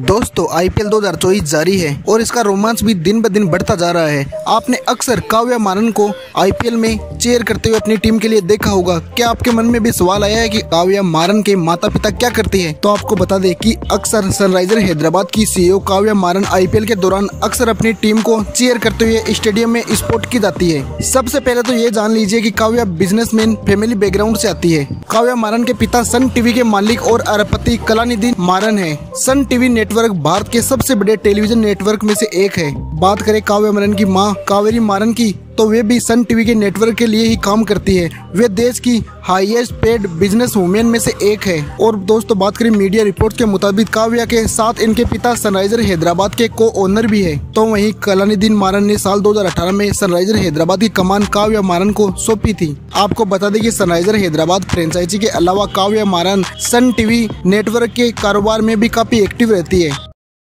दोस्तों आईपीएल 2024 जारी है और इसका रोमांच भी दिन ब दिन बढ़ता जा रहा है। आपने अक्सर काव्य मारन को आईपीएल में चेयर करते हुए अपनी टीम के लिए देखा होगा। क्या आपके मन में भी सवाल आया है कि काव्य मारन के माता पिता क्या करते हैं? तो आपको बता दें कि अक्सर सनराइजर हैदराबाद की CEO काव्य मारन IPL के दौरान अक्सर अपनी टीम को चेयर करते हुए स्टेडियम में स्पोर्ट की जाती है। सबसे पहले तो ये जान लीजिए कि काव्य बिजनेसमैन फैमिली बैकग्राउंड से आती है। काव्य मारन के पिता सन TV के मालिक और अरबपति कलानिधि मारन है। सन TV नेटवर्क भारत के सबसे बड़े टेलीविजन नेटवर्क में से एक है। बात करें काव्य मारन की मां कावेरी मारन की, तो वे भी सन TV के नेटवर्क के लिए ही काम करती है। वे देश की हाईएस्ट पेड बिजनेस वुमेन में से एक है। और दोस्तों बात करें मीडिया रिपोर्ट के मुताबिक काव्या के साथ इनके पिता सनराइजर हैदराबाद के को ओनर भी है। तो वहीं कलानिधि मारन ने साल 2018 में सनराइजर हैदराबाद की कमान काव्य मारन को सौंपी थी। आपको बता दें कि सनराइजर हैदराबाद फ्रेंचाइजी के अलावा काव्य मारन सन TV नेटवर्क के कारोबार में भी काफी एक्टिव रहती है।